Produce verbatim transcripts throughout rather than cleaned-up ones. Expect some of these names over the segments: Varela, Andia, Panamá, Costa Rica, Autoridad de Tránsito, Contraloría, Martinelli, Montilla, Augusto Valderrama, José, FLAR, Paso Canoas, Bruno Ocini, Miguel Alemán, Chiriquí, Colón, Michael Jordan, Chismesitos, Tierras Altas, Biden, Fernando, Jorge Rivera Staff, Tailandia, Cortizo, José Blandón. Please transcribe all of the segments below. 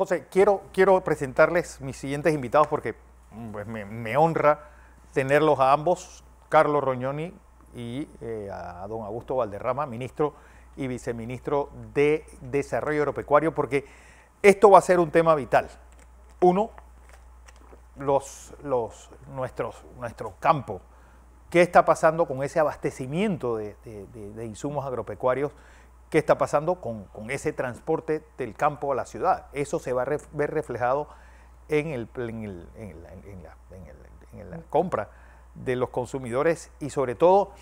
José, quiero, quiero presentarles mis siguientes invitados porque pues, me, me honra tenerlos a ambos, Carlos Rognoni y eh, a don Augusto Valderrama, ministro y viceministro de Desarrollo Agropecuario, porque esto va a ser un tema vital. Uno, los, los, nuestros, nuestro campo. ¿Qué está pasando con ese abastecimiento de, de, de, de insumos agropecuarios? ¿Qué está pasando con, con ese transporte del campo a la ciudad? Eso se va a ref, ver reflejado en, el, en, el, en, la, en, la, en, el, en la compra de los consumidores y sobre todo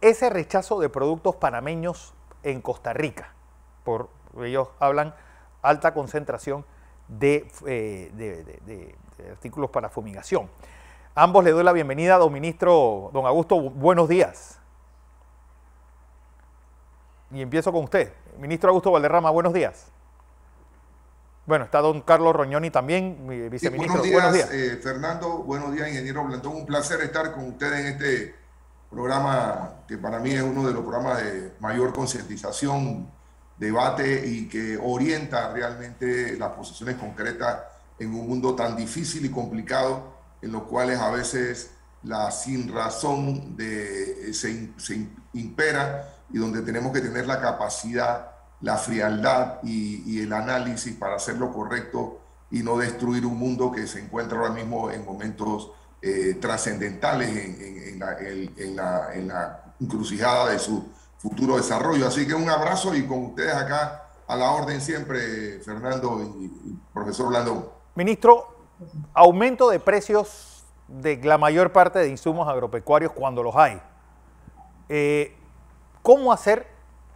ese rechazo de productos panameños en Costa Rica. Por, ellos hablan alta concentración de, eh, de, de, de, de artículos para fumigación. Ambos le doy la bienvenida a don ministro, don Augusto, buenos días. Y empiezo con usted, ministro Augusto Valderrama, buenos días. Bueno, está don Carlos Rognoni también, mi viceministro. Sí, buenos días, buenos días. Eh, Fernando, buenos días, ingeniero Blandón. Un placer estar con ustedes en este programa, que para mí es uno de los programas de mayor concientización, debate y que orienta realmente las posiciones concretas en un mundo tan difícil y complicado, en los cuales a veces la sinrazón de, se, se impera, y donde tenemos que tener la capacidad, la frialdad y, y el análisis para hacer lo correcto y no destruir un mundo que se encuentra ahora mismo en momentos eh, trascendentales en, en, en, la, en, en, la, en la encrucijada de su futuro desarrollo. Así que un abrazo y con ustedes acá a la orden siempre, Fernando y, y profesor Blandón. Ministro, aumento de precios de la mayor parte de insumos agropecuarios cuando los hay. Eh, ¿Cómo hacer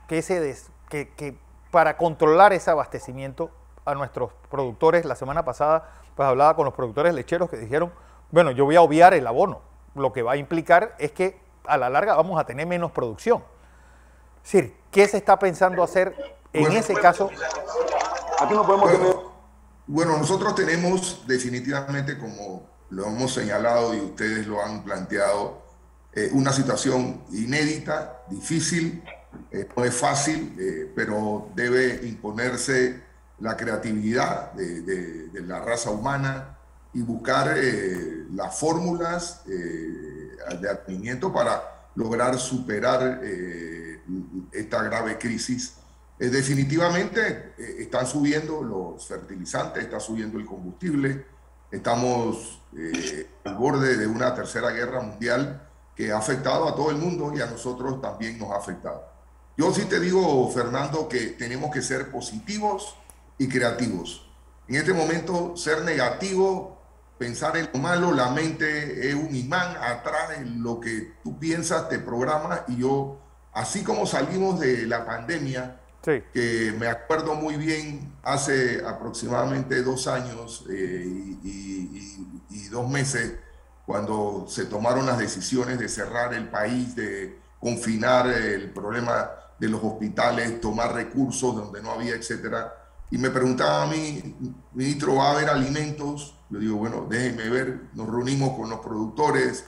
que, ese des, que, que para controlar ese abastecimiento a nuestros productores? La semana pasada pues hablaba con los productores lecheros que dijeron, bueno, yo voy a obviar el abono, lo que va a implicar es que a la larga vamos a tener menos producción. Es decir, ¿qué se está pensando hacer en bueno, ese bueno, caso? Aquí no podemos bueno, tener... bueno, nosotros tenemos definitivamente, como lo hemos señalado y ustedes lo han planteado, Eh, una situación inédita, difícil, eh, no es fácil, eh, pero debe imponerse la creatividad de, de, de la raza humana y buscar eh, las fórmulas eh, de atendimiento para lograr superar eh, esta grave crisis. Eh, definitivamente eh, están subiendo los fertilizantes, está subiendo el combustible, estamos eh, al borde de una tercera guerra mundial que ha afectado a todo el mundo y a nosotros también nos ha afectado. Yo sí te digo, Fernando, que tenemos que ser positivos y creativos. En este momento, ser negativo, pensar en lo malo, la mente es un imán, atrae lo que tú piensas, te programas, y yo, así como salimos de la pandemia, sí, que me acuerdo muy bien, hace aproximadamente dos años eh, y, y, y, y dos meses, cuando se tomaron las decisiones de cerrar el país, de confinar el problema de los hospitales, tomar recursos donde no había, etcétera. Y me preguntaba a mí, ministro, ¿va a haber alimentos? Yo digo, bueno, déjenme ver. Nos reunimos con los productores,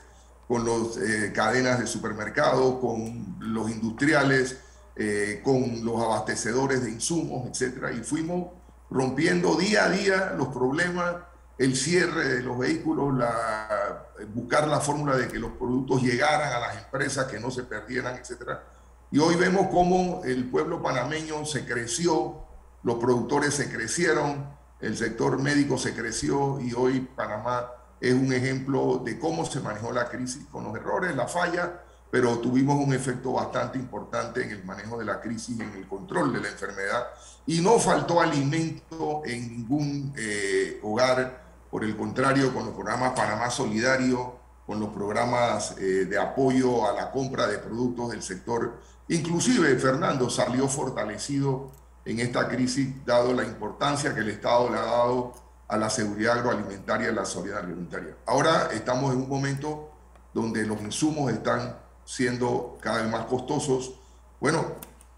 con las eh, cadenas de supermercados, con los industriales, eh, con los abastecedores de insumos, etcétera. Y fuimos rompiendo día a día los problemas, el cierre de los vehículos, la, buscar la fórmula de que los productos llegaran a las empresas, que no se perdieran, etcétera. Y hoy vemos cómo el pueblo panameño se creció, los productores se crecieron, el sector médico se creció, y hoy Panamá es un ejemplo de cómo se manejó la crisis con los errores, las fallas, pero tuvimos un efecto bastante importante en el manejo de la crisis, en el control de la enfermedad, y no faltó alimento en ningún eh, hogar. Por el contrario, con los programas Panamá Solidario, con los programas eh, de apoyo a la compra de productos del sector, inclusive Fernando salió fortalecido en esta crisis, dado la importancia que el Estado le ha dado a la seguridad agroalimentaria y a la solidaridad agroalimentaria. Ahora estamos en un momento donde los insumos están siendo cada vez más costosos. Bueno,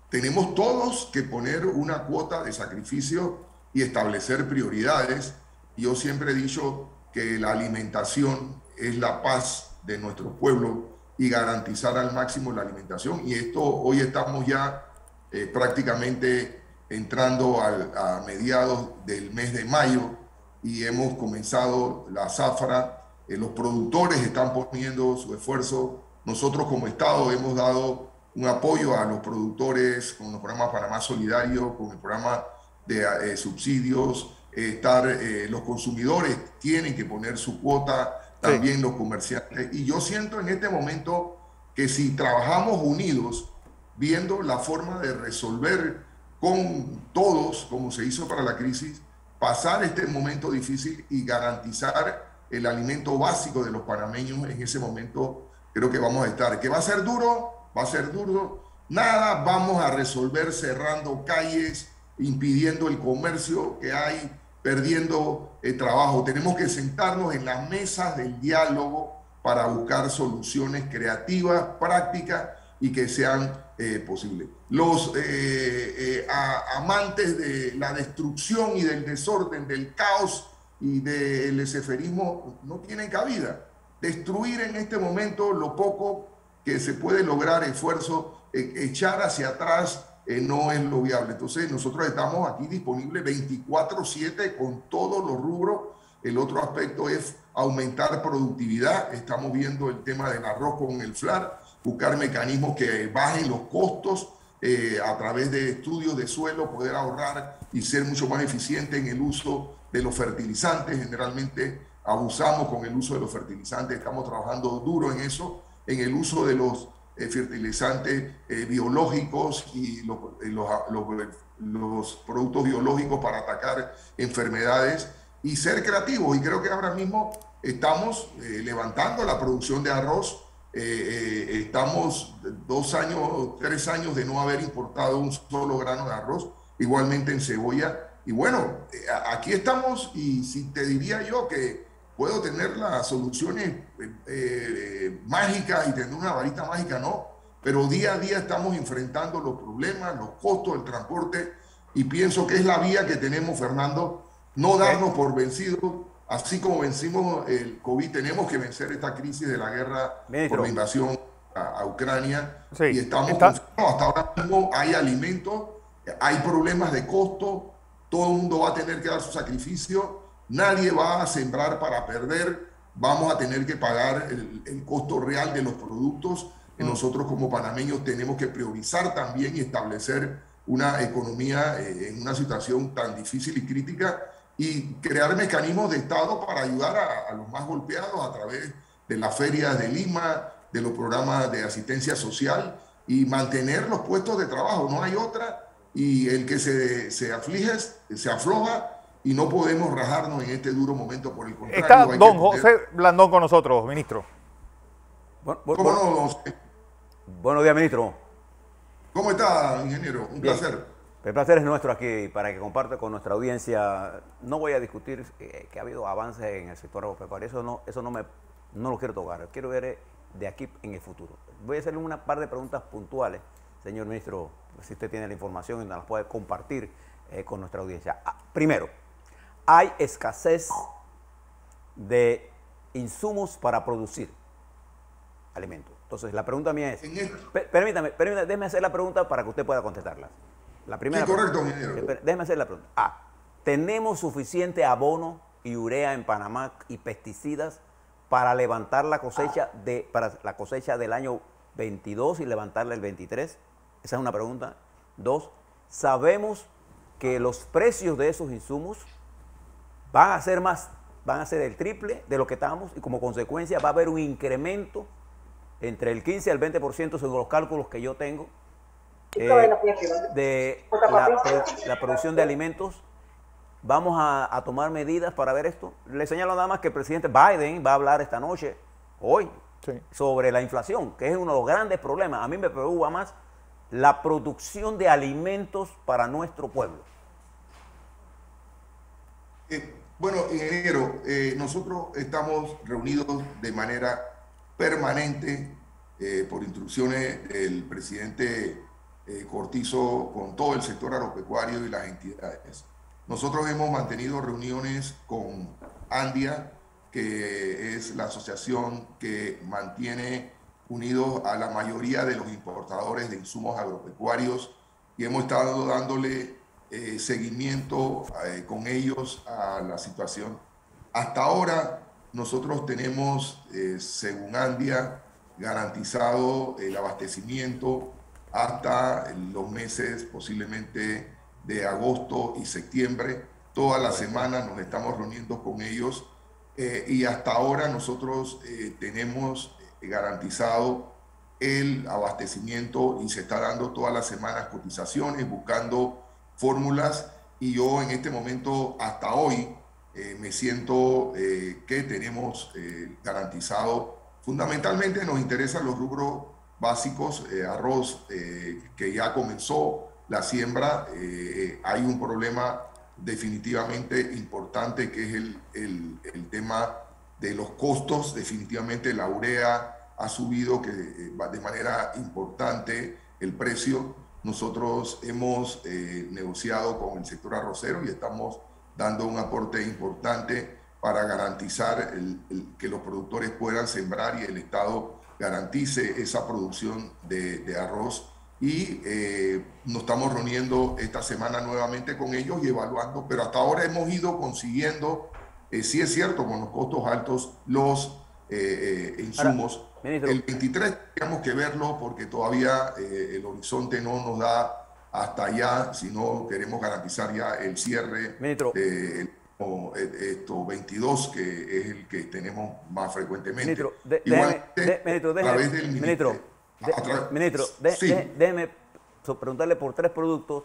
tenemos todos que poner una cuota de sacrificio y establecer prioridades. Yo siempre he dicho que la alimentación es la paz de nuestro pueblo y garantizar al máximo la alimentación. Y esto hoy estamos ya eh, prácticamente entrando al, a mediados del mes de mayo y hemos comenzado la zafra. Eh, los productores están poniendo su esfuerzo. Nosotros como Estado hemos dado un apoyo a los productores con los programas Panamá Solidario, con el programa de eh, subsidios. Eh, estar, eh, los consumidores tienen que poner su cuota, también sí. Los comerciantes. Y yo siento en este momento que si trabajamos unidos, viendo la forma de resolver con todos, como se hizo para la crisis, pasar este momento difícil y garantizar el alimento básico de los panameños en ese momento, creo que vamos a estar. Que va a ser duro, va a ser duro. Nada vamos a resolver cerrando calles, impidiendo el comercio que hay, perdiendo el trabajo. Tenemos que sentarnos en las mesas del diálogo para buscar soluciones creativas, prácticas y que sean eh, posibles. Los eh, eh, a, amantes de la destrucción y del desorden, del caos y del eseferismo no tienen cabida. Destruir en este momento lo poco que se puede lograr, esfuerzo, eh, echar hacia atrás eh, no es lo viable. Entonces nosotros estamos aquí disponibles veinticuatro siete con todos los rubros. El otro aspecto es aumentar productividad. Estamos viendo el tema del arroz con el FLAR, buscar mecanismos que bajen los costos eh, a través de estudios de suelo, poder ahorrar y ser mucho más eficiente en el uso de los fertilizantes. Generalmente abusamos con el uso de los fertilizantes, estamos trabajando duro en eso, en el uso de los eh, fertilizantes eh, biológicos y los, los, los, los productos biológicos para atacar enfermedades y ser creativos. Y creo que ahora mismo estamos eh, levantando la producción de arroz. Eh, eh, estamos dos años, tres años de no haber importado un solo grano de arroz, igualmente en cebolla. Y bueno, eh, aquí estamos y si te diría yo que puedo tener las soluciones eh, eh, mágicas y tener una varita mágica, no. Pero día a día estamos enfrentando los problemas, los costos, el transporte y pienso que es la vía que tenemos, Fernando, no darnos por vencidos. Así como vencimos el COVID, tenemos que vencer esta crisis de la guerra, ministro, por la invasión a, a Ucrania. Sí, y estamos está... no, hasta ahora mismo hay alimentos, hay problemas de costo, todo el mundo va a tener que dar su sacrificio, nadie va a sembrar para perder, vamos a tener que pagar el, el costo real de los productos. Mm. Nosotros como panameños tenemos que priorizar también y establecer una economía eh, en una situación tan difícil y crítica, y crear mecanismos de Estado para ayudar a, a los más golpeados a través de las ferias de Lima, de los programas de asistencia social y mantener los puestos de trabajo. No hay otra y el que se, se aflige, se afloja y no podemos rajarnos en este duro momento. Por el contrario. Está hay don que José Blandón con nosotros, ministro. Bueno, ¿Cómo bueno, no, don José? Buenos días, ministro. ¿Cómo está, ingeniero? Un Bien. placer. El placer es nuestro aquí para que comparte con nuestra audiencia. No voy a discutir eh, que ha habido avances en el sector agropecuario, eso no, eso no me no lo quiero tocar, quiero ver de aquí en el futuro. Voy a hacerle una par de preguntas puntuales, señor ministro, si usted tiene la información y nos la puede compartir eh, con nuestra audiencia. Ah, primero, hay escasez de insumos para producir alimentos. Entonces, la pregunta mía es, per, permítame, permítame, déjeme hacer la pregunta para que usted pueda contestarla. La primera sí, correcto, pregunta, déjeme hacer la pregunta. Ah, ¿tenemos suficiente abono y urea en Panamá y pesticidas para levantar la cosecha ah. de para la cosecha del año veintidós y levantarla el veintitrés? Esa es una pregunta. Dos, sabemos que los precios de esos insumos van a ser más, van a ser el triple de lo que estábamos y como consecuencia va a haber un incremento entre el quince al veinte por ciento según los cálculos que yo tengo. Eh, de la, la producción de alimentos. Vamos a, a tomar medidas para ver esto. Le señalo nada más que el presidente Biden va a hablar esta noche, hoy, sí. sobre la inflación, que es uno de los grandes problemas. A mí me preocupa más la producción de alimentos para nuestro pueblo. Eh, bueno, ingeniero, eh, nosotros estamos reunidos de manera permanente eh, por instrucciones del presidente Eh, Cortizo con todo el sector agropecuario y las entidades. Nosotros hemos mantenido reuniones con Andia, que es la asociación que mantiene unidos a la mayoría de los importadores de insumos agropecuarios y hemos estado dándole eh, seguimiento eh, con ellos a la situación. Hasta ahora nosotros tenemos, eh, según Andia, garantizado el abastecimiento hasta los meses posiblemente de agosto y septiembre. Todas las semanas nos estamos reuniendo con ellos eh, y hasta ahora nosotros eh, tenemos garantizado el abastecimiento y se está dando todas las semanas cotizaciones, buscando fórmulas, y yo en este momento hasta hoy eh, me siento eh, que tenemos eh, garantizado. Fundamentalmente nos interesan los rubros básicos, eh, arroz eh, que ya comenzó la siembra. Eh, hay un problema definitivamente importante que es el, el, el tema de los costos. Definitivamente la urea ha subido que, eh, de manera importante el precio. Nosotros hemos eh, negociado con el sector arrocero y estamos dando un aporte importante para garantizar el, el, que los productores puedan sembrar y el Estado garantice esa producción de, de arroz. Y eh, nos estamos reuniendo esta semana nuevamente con ellos y evaluando, pero hasta ahora hemos ido consiguiendo, eh, sí es cierto, con los costos altos, los eh, eh, insumos. Ahora, ministro, el veintitrés tenemos que verlo porque todavía eh, el horizonte no nos da hasta allá, sino queremos garantizar ya el cierre. Ministro. Eh, O esto veintidós, que es el que tenemos más frecuentemente. Ministro, de, Igual, déjeme, de, ministro, déjeme, a través del ministro, de, ministro de, sí. de, déjeme preguntarle por tres productos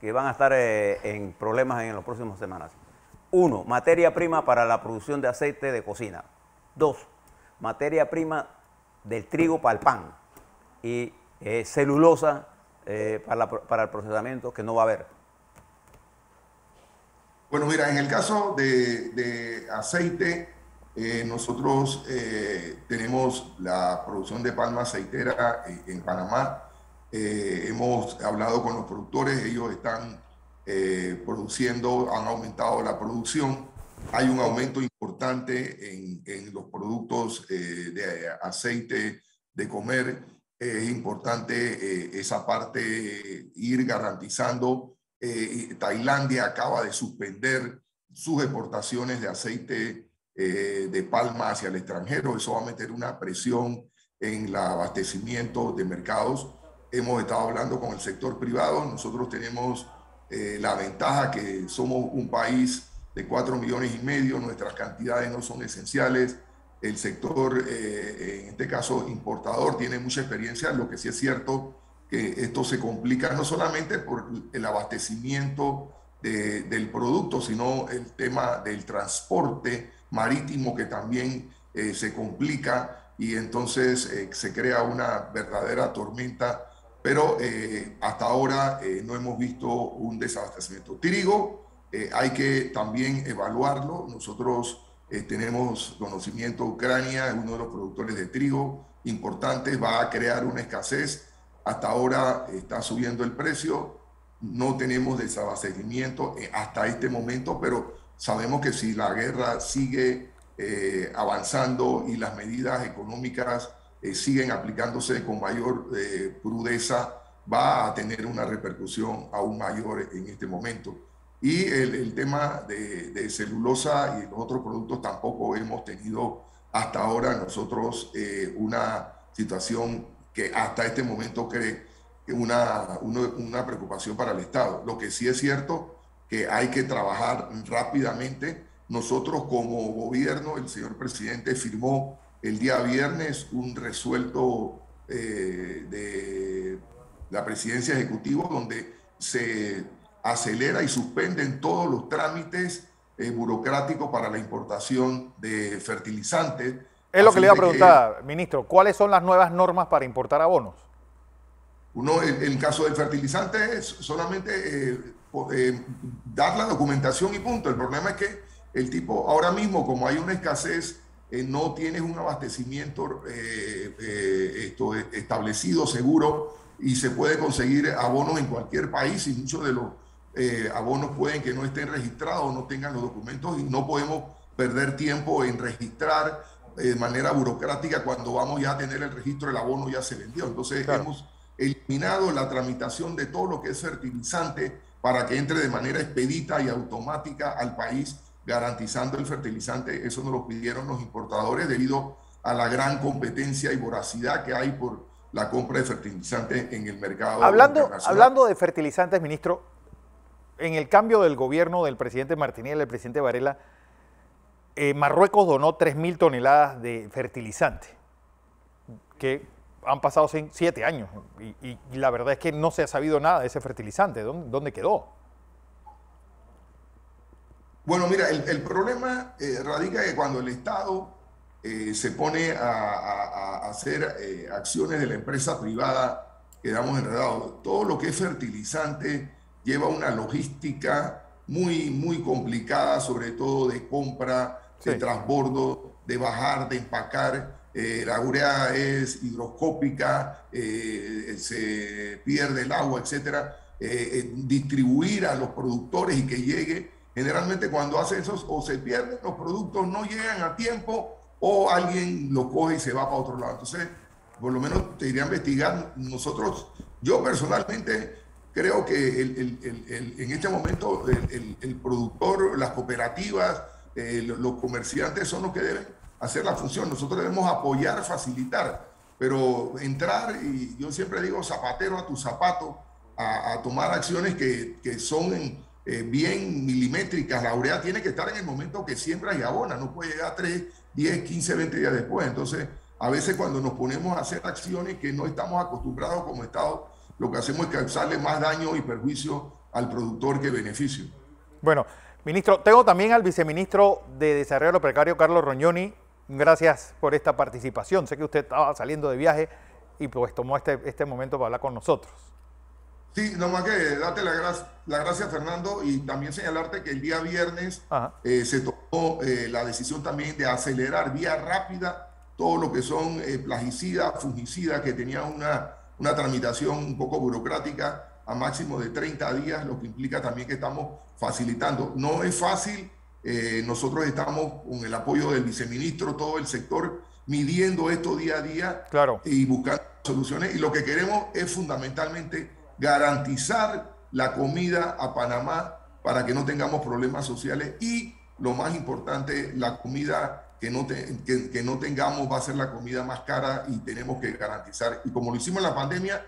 que van a estar eh, en problemas en las próximas semanas. Uno, materia prima para la producción de aceite de cocina. Dos, materia prima del trigo para el pan. Y eh, celulosa eh, para, la, para el procesamiento, que no va a haber. Bueno, mira, en el caso de, de aceite, eh, nosotros eh, tenemos la producción de palma aceitera en, en Panamá. Eh, hemos hablado con los productores, ellos están eh, produciendo, han aumentado la producción. Hay un aumento importante en, en los productos eh, de aceite de comer. Eh, es importante eh, esa parte, eh, ir garantizando. Eh, Tailandia acaba de suspender sus exportaciones de aceite eh, de palma hacia el extranjero. Eso va a meter una presión en el abastecimiento de mercados. Hemos estado hablando con el sector privado. Nosotros tenemos eh, la ventaja que somos un país de cuatro millones y medio. Nuestras cantidades no son esenciales. El sector, eh, en este caso importador, tiene mucha experiencia. Lo que sí es cierto que esto se complica no solamente por el abastecimiento de, del producto, sino el tema del transporte marítimo, que también eh, se complica, y entonces eh, se crea una verdadera tormenta, pero eh, hasta ahora eh, no hemos visto un desabastecimiento. Trigo, eh, hay que también evaluarlo. Nosotros eh, tenemos conocimiento de Ucrania, es uno de los productores de trigo importantes, va a crear una escasez. Hasta ahora está subiendo el precio, no tenemos desabastecimiento hasta este momento, pero sabemos que si la guerra sigue eh, avanzando y las medidas económicas eh, siguen aplicándose con mayor eh, crudeza, va a tener una repercusión aún mayor en este momento. Y el, el tema de, de celulosa y los otros productos tampoco hemos tenido hasta ahora nosotros eh, una situación que hasta este momento cree una, una, una preocupación para el Estado. Lo que sí es cierto que hay que trabajar rápidamente. Nosotros como gobierno, el señor presidente firmó el día viernes un resuelto eh, de la presidencia ejecutiva donde se acelera y suspenden todos los trámites eh, burocráticos para la importación de fertilizantes. Es lo que le iba a preguntar, que, ministro, ¿cuáles son las nuevas normas para importar abonos? Uno, en el, el caso del fertilizante es solamente eh, eh, dar la documentación y punto. El problema es que el tipo, ahora mismo, como hay una escasez, eh, no tienes un abastecimiento eh, eh, esto, establecido, seguro, y se puede conseguir abonos en cualquier país, y muchos de los eh, abonos pueden que no estén registrados, no tengan los documentos, y no podemos perder tiempo en registrar de manera burocrática. Cuando vamos ya a tener el registro, el abono ya se vendió. Entonces, claro, hemos eliminado la tramitación de todo lo que es fertilizante para que entre de manera expedita y automática al país, garantizando el fertilizante. Eso nos lo pidieron los importadores debido a la gran competencia y voracidad que hay por la compra de fertilizantes en el mercado internacional. Hablando de fertilizantes, ministro, en el cambio del gobierno del presidente Martinelli, del presidente Varela, eh, Marruecos donó tres mil toneladas de fertilizante, que han pasado siete años y, y, y la verdad es que no se ha sabido nada de ese fertilizante. ¿Dónde, dónde quedó? Bueno, mira, el, el problema eh, radica que cuando el Estado eh, se pone a, a, a hacer eh, acciones de la empresa privada, quedamos enredados. Todo lo que es fertilizante lleva una logística muy, muy complicada, sobre todo de compra, sí, de transbordo, de bajar, de empacar. Eh, la urea es hidroscópica, eh, se pierde el agua, etcétera. Eh, distribuir a los productores y que llegue. Generalmente cuando hacen eso o se pierden los productos, no llegan a tiempo o alguien lo coge y se va para otro lado. Entonces, por lo menos te iría a investigar. Nosotros, yo personalmente creo que el, el, el, el, en este momento el, el, el productor, las cooperativas, eh, los comerciantes son los que deben hacer la función. Nosotros debemos apoyar, facilitar, pero entrar, y yo siempre digo zapatero a tu zapato, a, a tomar acciones que, que son... en, Eh, bien milimétricas. La urea tiene que estar en el momento que siembra y abona, no puede llegar tres, diez, quince, veinte días después. Entonces, a veces cuando nos ponemos a hacer acciones que no estamos acostumbrados como Estado, lo que hacemos es causarle más daño y perjuicio al productor que beneficio. Bueno, ministro, tengo también al viceministro de Desarrollo Precario, Carlos Rognoni. Gracias por esta participación. Sé que usted estaba saliendo de viaje y pues tomó este, este momento para hablar con nosotros. Sí, nomás que date la gracia, la gracia, Fernando, y también señalarte que el día viernes eh, se tomó eh, la decisión también de acelerar vía rápida todo lo que son eh, plaguicidas, fungicidas, que tenían una, una tramitación un poco burocrática a máximo de treinta días, lo que implica también que estamos facilitando. No es fácil, eh, nosotros estamos con el apoyo del viceministro, todo el sector, midiendo esto día a día, claro, y buscando soluciones, y lo que queremos es fundamentalmente garantizar la comida a Panamá para que no tengamos problemas sociales y, lo más importante, la comida que no, te, que, que no tengamos va a ser la comida más cara y tenemos que garantizar. Y como lo hicimos en la pandemia,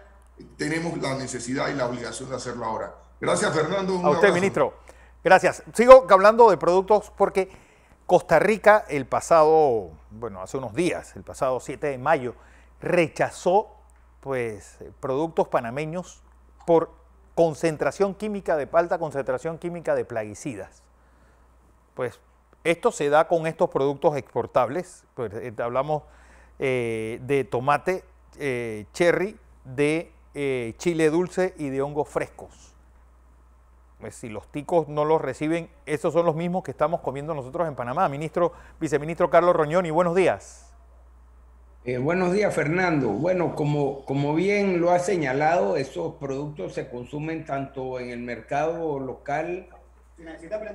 tenemos la necesidad y la obligación de hacerlo ahora. Gracias, Fernando. Un a usted, abrazo. Ministro. Gracias. Sigo hablando de productos porque Costa Rica el pasado, bueno, hace unos días, el pasado siete de mayo, rechazó pues productos panameños por concentración química de alta concentración química de plaguicidas. Pues esto se da con estos productos exportables. Pues, eh, hablamos eh, de tomate, eh, cherry, de eh, chile dulce y de hongos frescos. Pues, si los ticos no los reciben, esos son los mismos que estamos comiendo nosotros en Panamá. Ministro, viceministro Carlos Rognoni, buenos días. Eh, buenos días, Fernando. Bueno, como, como bien lo ha señalado, esos productos se consumen tanto en el mercado local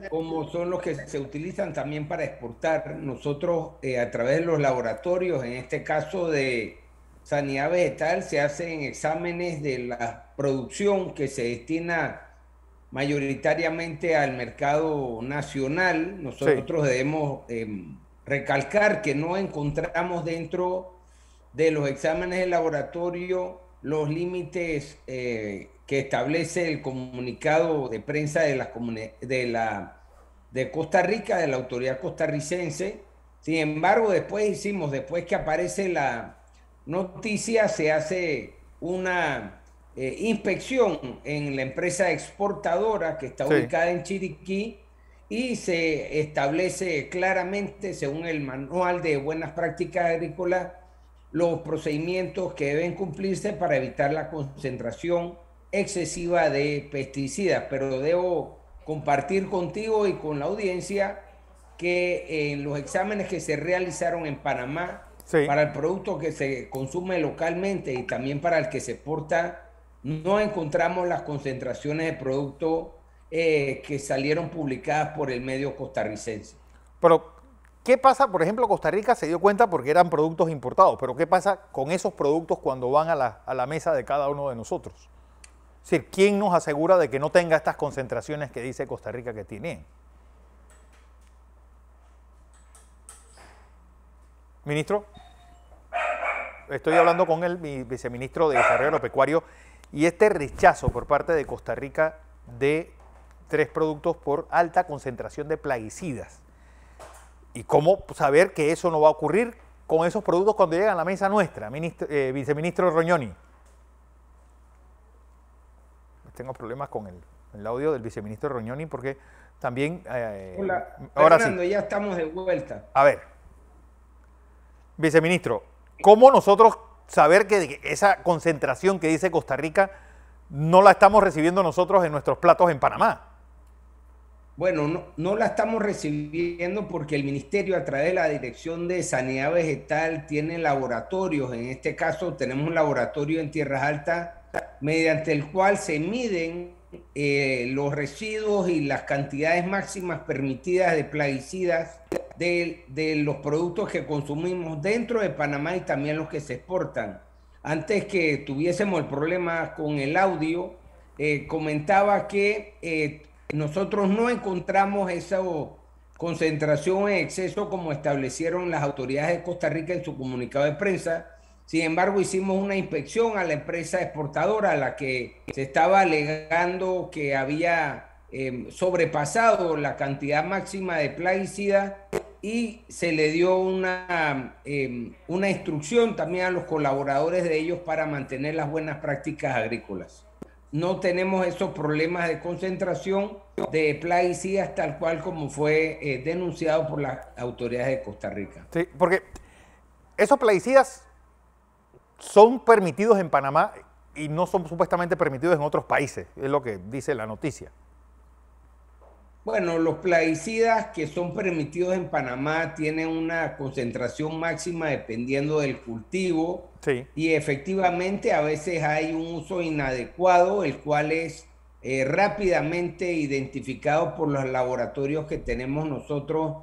como son los que se utilizan también para exportar. Nosotros, eh, a través de los laboratorios, en este caso de sanidad vegetal, se hacen exámenes de la producción que se destina mayoritariamente al mercado nacional. Nosotros sí debemos eh, recalcar que no encontramos dentro de los exámenes de laboratorio los límites eh, que establece el comunicado de prensa de la, de la de Costa Rica, de la autoridad costarricense. Sin embargo, después hicimos, después que aparece la noticia, se hace una eh, inspección en la empresa exportadora que está sí ubicada en Chiriquí, y se establece claramente, según el manual de buenas prácticas agrícolas, los procedimientos que deben cumplirse para evitar la concentración excesiva de pesticidas. Pero debo compartir contigo y con la audiencia que en los exámenes que se realizaron en Panamá, sí, para el producto que se consume localmente y también para el que se exporta, no encontramos las concentraciones de productos Eh, que salieron publicadas por el medio costarricense. Pero, ¿qué pasa? Por ejemplo, Costa Rica se dio cuenta porque eran productos importados, pero ¿qué pasa con esos productos cuando van a la, a la mesa de cada uno de nosotros? Es decir, ¿quién nos asegura de que no tenga estas concentraciones que dice Costa Rica que tiene? Ministro, estoy hablando con el viceministro de Desarrollo Agropecuario y este rechazo por parte de Costa Rica de tres productos por alta concentración de plaguicidas. ¿Y cómo saber que eso no va a ocurrir con esos productos cuando llegan a la mesa nuestra, ministro, eh, viceministro Rognoni? Tengo problemas con el, el audio del viceministro Rognoni porque también... Eh, Hola, ahora Fernando, sí. Ya estamos de vuelta. A ver, viceministro, ¿cómo nosotros saber que esa concentración que dice Costa Rica no la estamos recibiendo nosotros en nuestros platos en Panamá? Bueno, no, no la estamos recibiendo porque el ministerio a través de la Dirección de Sanidad Vegetal tiene laboratorios. En este caso tenemos un laboratorio en Tierras Altas mediante el cual se miden eh, los residuos y las cantidades máximas permitidas de plaguicidas de, de los productos que consumimos dentro de Panamá y también los que se exportan. Antes que tuviésemos el problema con el audio, eh, comentaba que... Eh, Nosotros no encontramos esa concentración en exceso como establecieron las autoridades de Costa Rica en su comunicado de prensa. Sin embargo, hicimos una inspección a la empresa exportadora a la que se estaba alegando que había eh, sobrepasado la cantidad máxima de plaguicida y se le dio una, eh, una instrucción también a los colaboradores de ellos para mantener las buenas prácticas agrícolas. No tenemos esos problemas de concentración de plaguicidas tal cual como fue eh, denunciado por las autoridades de Costa Rica. Sí, porque esos plaguicidas son permitidos en Panamá y no son supuestamente permitidos en otros países, es lo que dice la noticia. Bueno, los plaguicidas que son permitidos en Panamá tienen una concentración máxima dependiendo del cultivo. Sí. Y efectivamente a veces hay un uso inadecuado, el cual es eh, rápidamente identificado por los laboratorios que tenemos nosotros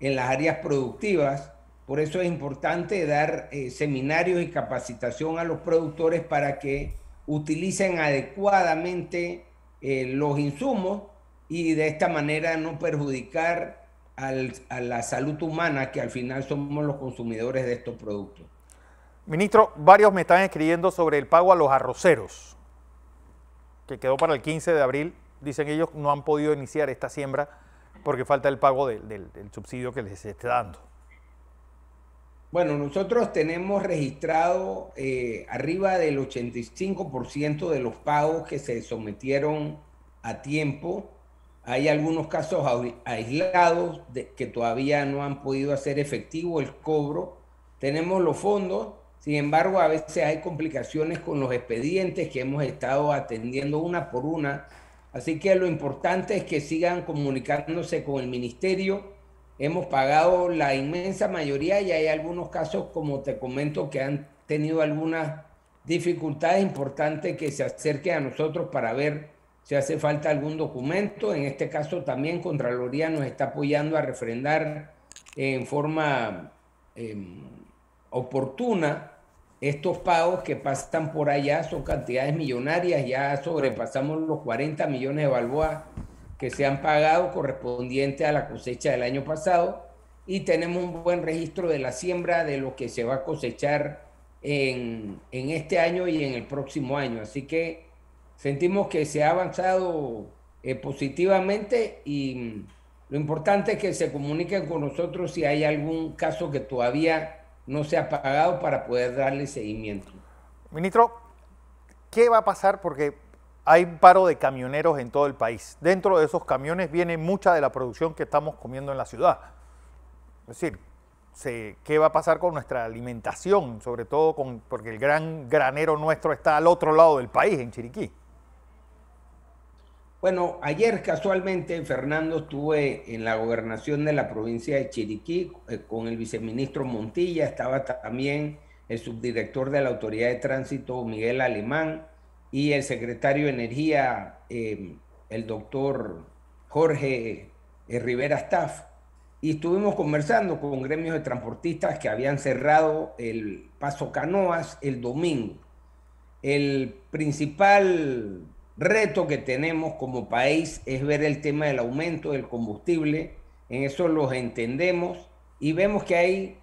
en las áreas productivas. Por eso es importante dar eh, seminarios y capacitación a los productores para que utilicen adecuadamente eh, los insumos y de esta manera no perjudicar al, a la salud humana, que al final somos los consumidores de estos productos. Ministro, varios me están escribiendo sobre el pago a los arroceros, que quedó para el quince de abril. Dicen ellos no han podido iniciar esta siembra porque falta el pago de, de, del subsidio que les está dando. Bueno, nosotros tenemos registrado eh, arriba del ochenta y cinco por ciento de los pagos que se sometieron a tiempo. Hay algunos casos aislados de, que todavía no han podido hacer efectivo el cobro. Tenemos los fondos. Sin embargo, a veces hay complicaciones con los expedientes que hemos estado atendiendo una por una. Así que lo importante es que sigan comunicándose con el ministerio. Hemos pagado la inmensa mayoría y hay algunos casos, como te comento, que han tenido algunas dificultades importantes que se acerquen a nosotros para ver si hace falta algún documento. En este caso también Contraloría nos está apoyando a refrendar en forma eh, oportuna estos pagos que pasan por allá. Son cantidades millonarias, ya sobrepasamos los cuarenta millones de balboas que se han pagado correspondiente a la cosecha del año pasado y tenemos un buen registro de la siembra de lo que se va a cosechar en, en este año y en el próximo año. Así que sentimos que se ha avanzado eh, positivamente y lo importante es que se comuniquen con nosotros si hay algún caso que todavía no se ha pagado para poder darle seguimiento. Ministro, ¿qué va a pasar? Porque hay un paro de camioneros en todo el país. Dentro de esos camiones viene mucha de la producción que estamos comiendo en la ciudad. Es decir, se, ¿qué va a pasar con nuestra alimentación? Sobre todo con, porque el gran granero nuestro está al otro lado del país, en Chiriquí. Bueno, ayer casualmente, Fernando, estuve en la gobernación de la provincia de Chiriquí eh, con el viceministro Montilla, estaba también el subdirector de la Autoridad de Tránsito, Miguel Alemán, y el secretario de Energía, eh, el doctor Jorge eh, Rivera Staff, y estuvimos conversando con gremios de transportistas que habían cerrado el Paso Canoas el domingo. El principal reto que tenemos como país es ver el tema del aumento del combustible. En eso los entendemos y vemos que hay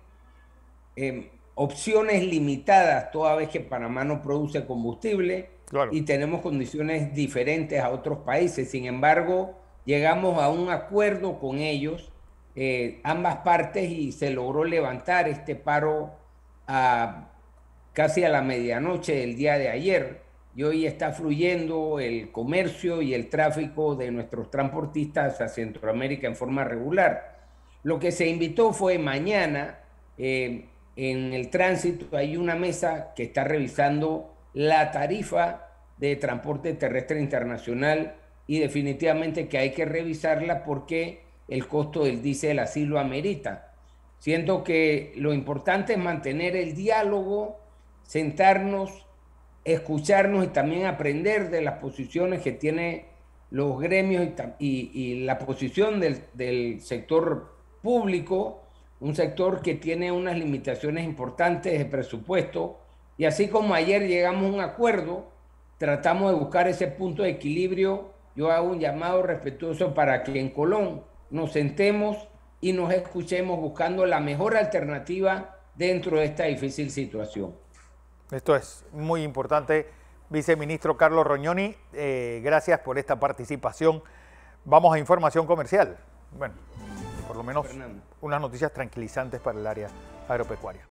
eh, opciones limitadas toda vez que Panamá no produce combustible. Claro. Y tenemos condiciones diferentes a otros países. Sin embargo, llegamos a un acuerdo con ellos, eh, ambas partes, y se logró levantar este paro a casi a la medianoche del día de ayer. Y hoy está fluyendo el comercio y el tráfico de nuestros transportistas a Centroamérica en forma regular. Lo que se invitó fue mañana, eh, en el tránsito hay una mesa que está revisando la tarifa de transporte terrestre internacional, y definitivamente que hay que revisarla porque el costo del diésel así lo amerita. Siento que lo importante es mantener el diálogo, sentarnos, escucharnos y también aprender de las posiciones que tienen los gremios y, y, y la posición del, del sector público, un sector que tiene unas limitaciones importantes de presupuesto. Y así como ayer llegamos a un acuerdo, tratamos de buscar ese punto de equilibrio. Yo hago un llamado respetuoso para que en Colón nos sentemos y nos escuchemos buscando la mejor alternativa dentro de esta difícil situación. Esto es muy importante, viceministro Carlos Rognoni, eh, gracias por esta participación. Vamos a información comercial. Bueno, por lo menos Fernando, unas noticias tranquilizantes para el área agropecuaria.